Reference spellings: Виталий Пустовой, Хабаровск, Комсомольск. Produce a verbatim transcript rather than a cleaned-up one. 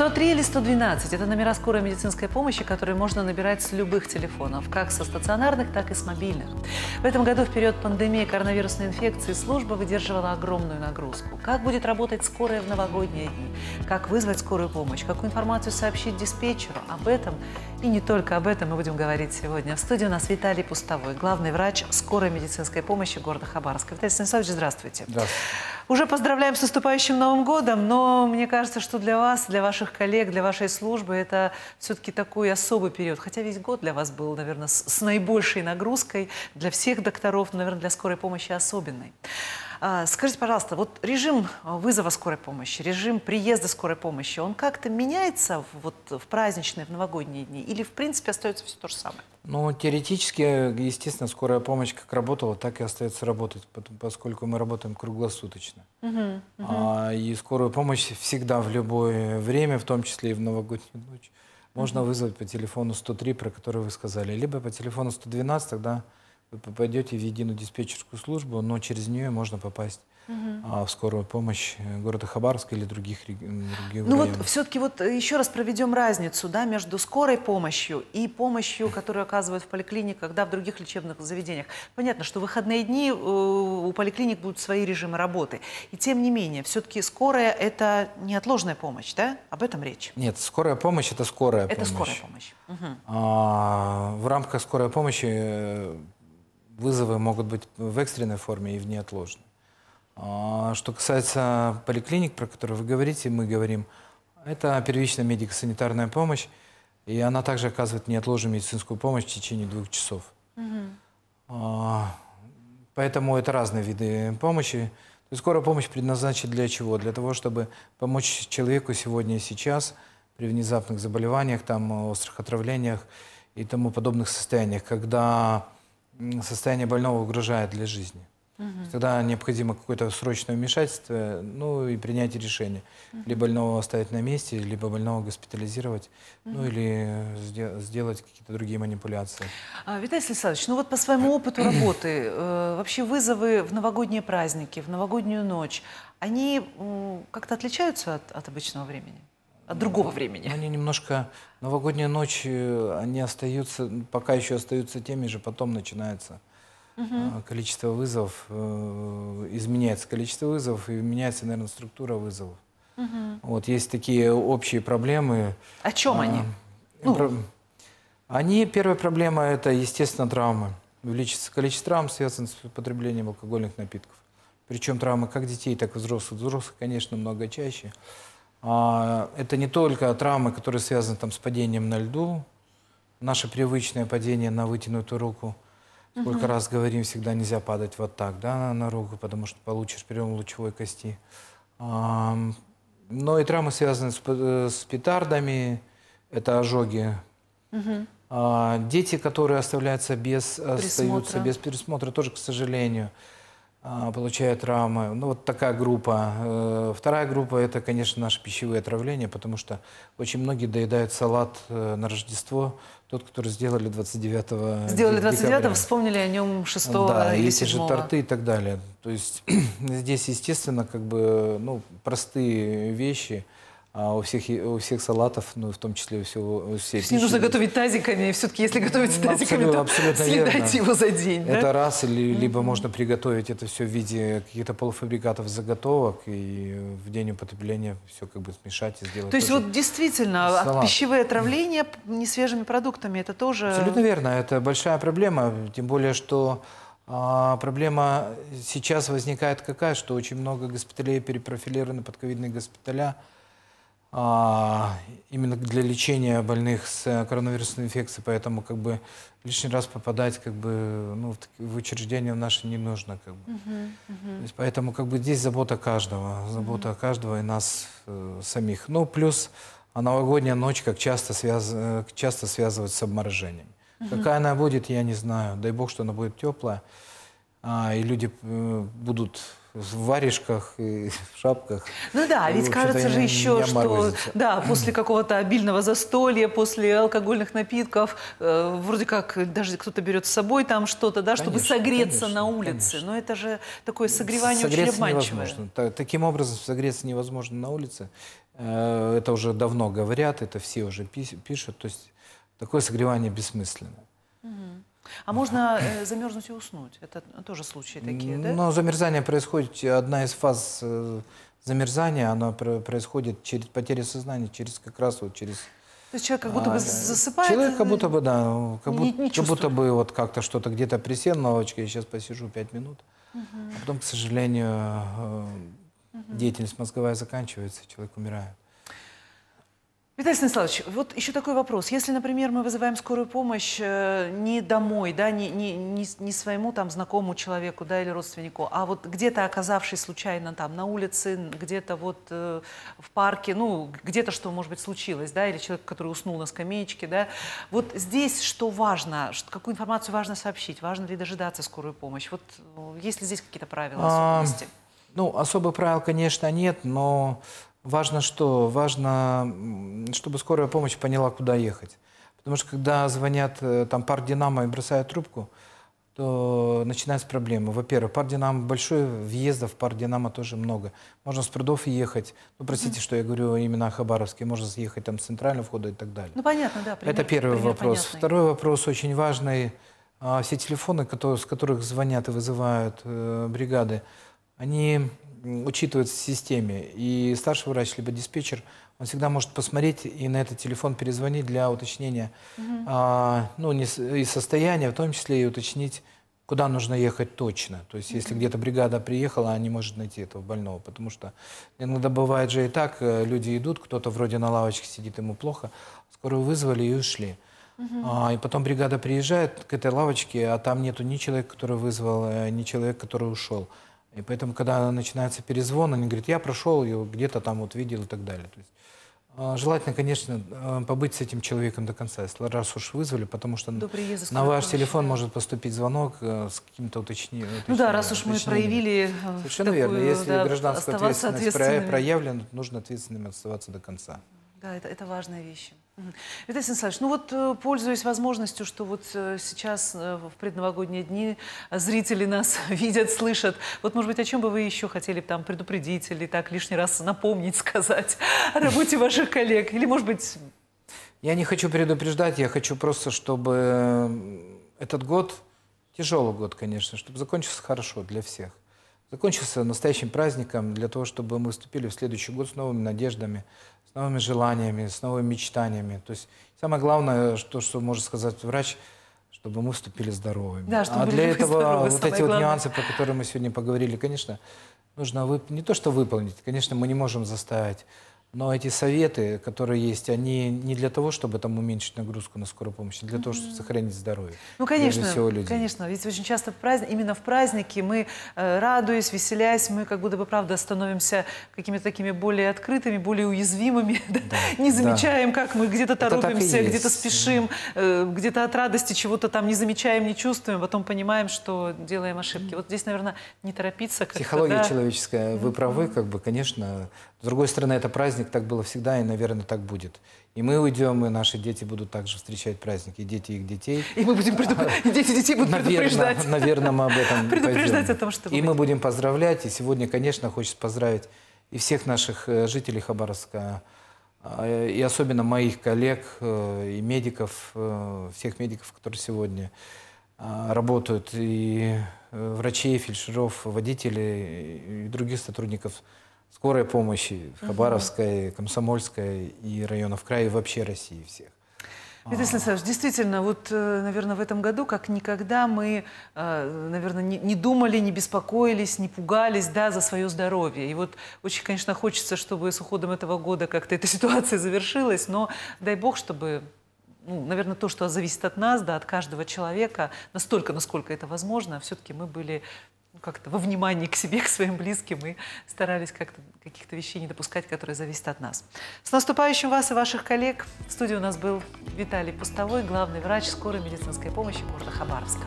сто три или сто двенадцать – это номера скорой медицинской помощи, которые можно набирать с любых телефонов, как со стационарных, так и с мобильных. В этом году, в период пандемии коронавирусной инфекции, служба выдерживала огромную нагрузку. Как будет работать скорая в новогодние дни? Как вызвать скорую помощь? Какую информацию сообщить диспетчеру? Об этом и не только об этом мы будем говорить сегодня. В студии у нас Виталий Пустовой, главный врач скорой медицинской помощи города Хабаровска. Виталий Станиславович, здравствуйте. Здравствуйте. Уже поздравляем с наступающим Новым годом, но мне кажется, что для вас, для ваших коллег, для вашей службы это все-таки такой особый период. Хотя весь год для вас был, наверное, с наибольшей нагрузкой, для всех докторов, наверное, для скорой помощи особенной. Скажите, пожалуйста, вот режим вызова скорой помощи, режим приезда скорой помощи, он как-то меняется вот в праздничные, в новогодние дни? Или, в принципе, остается все то же самое? Ну, теоретически, естественно, скорая помощь как работала, так и остается работать, поскольку мы работаем круглосуточно. Uh-huh, uh-huh. И скорую помощь всегда, в любое время, в том числе и в новогоднюю ночь, можно uh-huh. вызвать по телефону сто три, про который вы сказали, либо по телефону сто двенадцать, тогда вы попадете в единую диспетчерскую службу, но через нее можно попасть угу. а, в скорую помощь города Хабаровска или других регионов. Ну вот все-таки вот еще раз проведем разницу, да, между скорой помощью и помощью, которую оказывают в поликлиниках, да, в других лечебных заведениях. Понятно, что в выходные дни у поликлиник будут свои режимы работы. И тем не менее, все-таки скорая – это неотложная помощь, да? Об этом речь? Нет, скорая помощь – это скорая это помощь. Это скорая помощь. Угу. А, в рамках скорой помощи вызовы могут быть в экстренной форме и в неотложной. Что касается поликлиник, про которые вы говорите, мы говорим, это первичная медико-санитарная помощь, и она также оказывает неотложную медицинскую помощь в течение двух часов. Угу. Поэтому это разные виды помощи. То есть скорая помощь предназначена для чего? Для того, чтобы помочь человеку сегодня и сейчас при внезапных заболеваниях, там, острых отравлениях и тому подобных состояниях, когда состояние больного угрожает для жизни. Uh-huh. Тогда необходимо какое-то срочное вмешательство, ну и принятие решения. Uh-huh. Либо больного оставить на месте, либо больного госпитализировать, uh-huh. ну или сде- сделать какие-то другие манипуляции. А, Виталий Александрович, ну вот по своему опыту работы, э, вообще вызовы в новогодние праздники, в новогоднюю ночь, они э, как-то отличаются от, от обычного времени? От другого времени. Они немножко, новогодние ночи, они остаются, пока еще остаются теми же, потом начинается угу. количество вызовов, изменяется количество вызовов и меняется, наверное, структура вызовов. Угу. Вот есть такие общие проблемы. О чем а, они? Ну. Они, первая проблема, это, естественно, травмы. Увеличится количество травм, связанных с употреблением алкогольных напитков. Причем травмы как детей, так и взрослых. Взрослых, конечно, много чаще. Это не только травмы, которые связаны там, с падением на льду, наше привычное падение на вытянутую руку. Сколько uh-huh. раз говорим, всегда нельзя падать вот так, да, на руку, потому что получишь перелом лучевой кости. Но и травмы связаны с, с петардами, это ожоги. Uh-huh. Дети, которые оставляются без, остаются без пересмотра, тоже, к сожалению, получают травмы. Ну, вот такая группа. Вторая группа – это, конечно, наши пищевые отравления, потому что очень многие доедают салат на Рождество, тот, который сделали двадцать девятого декабря. Сделали двадцать девятого, вспомнили о нем шестого да, или седьмого. Да, эти же торты и так далее. То есть здесь, естественно, как бы, ну, простые вещи. А у всех, у всех салатов, ну, в том числе у всего... У всей пищи. Не нужно готовить тазиками, и все-таки если готовить ну, тазиками, абсолютно, то абсолютно съедать верно. Его за день. Это да? раз, или, либо mm-hmm. можно приготовить это все в виде каких-то полуфабрикатов, заготовок, и в день употребления все как бы смешать и сделать. То есть вот действительно, салат. Пищевые отравления mm-hmm. несвежими продуктами, это тоже... Абсолютно верно, это большая проблема, тем более, что а, проблема сейчас возникает какая, что очень много госпиталей перепрофилированы под ковидные госпиталя, А, именно для лечения больных с коронавирусной инфекцией, поэтому как бы лишний раз попадать как бы, ну, в учреждение наше не нужно. Как бы. Uh-huh, uh-huh. То есть, поэтому как бы, здесь забота каждого, забота uh-huh. каждого и нас э, самих. Ну, плюс а новогодняя ночь как часто, связ... часто связывают с обморожением. Uh-huh. Какая она будет, я не знаю. Дай бог, что она будет теплая, а, и люди э, будут в варежках и в шапках. Ну да, ведь кажется же еще, что да, после какого-то обильного застолья, после алкогольных напитков, э, вроде как даже кто-то берет с собой там что-то, да, конечно, чтобы согреться, конечно, на улице. Конечно. Но это же такое согревание очень обманчивое. Таким образом, согреться невозможно на улице. Э, это уже давно говорят, это все уже пишут. То есть такое согревание бессмысленно. Угу. А можно замерзнуть и уснуть? Это тоже случаи такие, да? Но замерзание происходит, одна из фаз замерзания, она происходит через потерю сознания, через как раз вот через... То есть человек как будто бы засыпает? Человек как будто бы, да, как, не, не как будто бы вот как-то что-то где-то присел на лавочке, я сейчас посижу пять минут, угу. А потом, к сожалению, угу. деятельность мозговая заканчивается, человек умирает. Виталий Станиславович, вот еще такой вопрос. Если, например, мы вызываем скорую помощь не домой, да, не, не, не своему там знакомому человеку, да, или родственнику, а вот где-то оказавшись случайно там на улице, где-то вот э, в парке, ну, где-то что, может быть, случилось, да, или человек, который уснул на скамеечке, да, вот здесь что важно, какую информацию важно сообщить, важно ли дожидаться скорую помощь? Вот есть ли здесь какие-то правила, особенности? А, ну, особых правил, конечно, нет, но... Важно что? Важно, чтобы скорая помощь поняла, куда ехать. Потому что когда звонят там пар «Динамо» и бросают трубку, то начинаются проблемы. Во-первых, пар «Динамо» большой, въездов в пар «Динамо» тоже много. Можно с прудов ехать. Ну, простите, что я говорю именно о Хабаровске. Можно съехать там с центрального входа и так далее. Ну, понятно, да. Пример, Это первый пример, вопрос. Понятный. Второй вопрос очень важный. Все телефоны, с которых звонят и вызывают бригады, они... учитывается в системе. И старший врач, либо диспетчер, он всегда может посмотреть и на этот телефон перезвонить для уточнения mm-hmm. а, ну, не, и состояния, в том числе и уточнить, куда нужно ехать точно. То есть, mm-hmm. если где-то бригада приехала, она не может найти этого больного. Потому что иногда бывает же и так, люди идут, кто-то вроде на лавочке сидит, ему плохо, скорую вызвали и ушли. Uh-huh. а, и потом бригада приезжает к этой лавочке, а там нету ни человека, который вызвал, ни человека, который ушел. И поэтому, когда начинается перезвон, они говорят, я прошел, ее где-то там вот видел и так далее. То есть, желательно, конечно, побыть с этим человеком до конца, если раз уж вызвали, потому что на ваш помощи. телефон может поступить звонок с каким-то уточнением. Ну да, раз уж мы проявили... Совершенно такую, верно. Если да, гражданская ответственность проявлена, нужно ответственным оставаться до конца. Да, это, это важная вещь. Виталий Станиславович, ну вот, пользуясь возможностью, что вот сейчас в предновогодние дни зрители нас видят, слышат, вот, может быть, о чем бы вы еще хотели там предупредить или так лишний раз напомнить, сказать о работе ваших коллег? Или, может быть... Я не хочу предупреждать, я хочу просто, чтобы этот год, тяжелый год, конечно, чтобы закончился хорошо для всех. Закончился настоящим праздником для того, чтобы мы вступили в следующий год с новыми надеждами, с новыми желаниями, с новыми мечтаниями. То есть самое главное, что, что может сказать врач, чтобы мы вступили здоровыми. Да, а для этого здоровы, вот эти вот нюансы, про которые мы сегодня поговорили, конечно, нужно вып... не то что выполнить, конечно, мы не можем заставить, но эти советы, которые есть, они не для того, чтобы там уменьшить нагрузку на скорую помощь, а для mm-hmm. того, чтобы сохранить здоровье. Ну, конечно, конечно, ведь очень часто в праздник, именно в праздники мы, э, радуясь, веселясь, мы как будто бы, правда, становимся какими-то такими более открытыми, более уязвимыми, да. Да. не замечаем, да. как мы где-то торопимся, где-то спешим, э, где-то от радости чего-то там не замечаем, не чувствуем, потом понимаем, что делаем ошибки. Mm-hmm. Вот здесь, наверное, не торопиться. Психология да. человеческая, вы mm-hmm. правы, как бы, конечно. С другой стороны, это праздник, так было всегда и, наверное, так будет. И мы уйдем, и наши дети будут также встречать праздник, и дети их детей. И мы будем предуп... и дети детей будут предупреждать. Наверное, мы об этом предупреждать о том, что и мы будем поздравлять. И сегодня, конечно, хочется поздравить и всех наших жителей Хабаровска, и особенно моих коллег и медиков, всех медиков, которые сегодня работают, и врачей, фельдшеров, водителей и других сотрудников скорой помощи в Хабаровской, Комсомольской и районов края, и вообще России всех. Виталий Станиславович, действительно, вот, наверное, в этом году, как никогда, мы, наверное, не думали, не беспокоились, не пугались, да, за свое здоровье. И вот очень, конечно, хочется, чтобы с уходом этого года как-то эта ситуация завершилась, но дай бог, чтобы... Ну, наверное, то, что зависит от нас, да, от каждого человека, настолько, насколько это возможно, все-таки мы были ну, как-то во внимании к себе, к своим близким и старались как-то каких-то вещей не допускать, которые зависят от нас. С наступающим вас и ваших коллег! В студии у нас был Виталий Пустовой, главный врач скорой медицинской помощи города Хабаровска.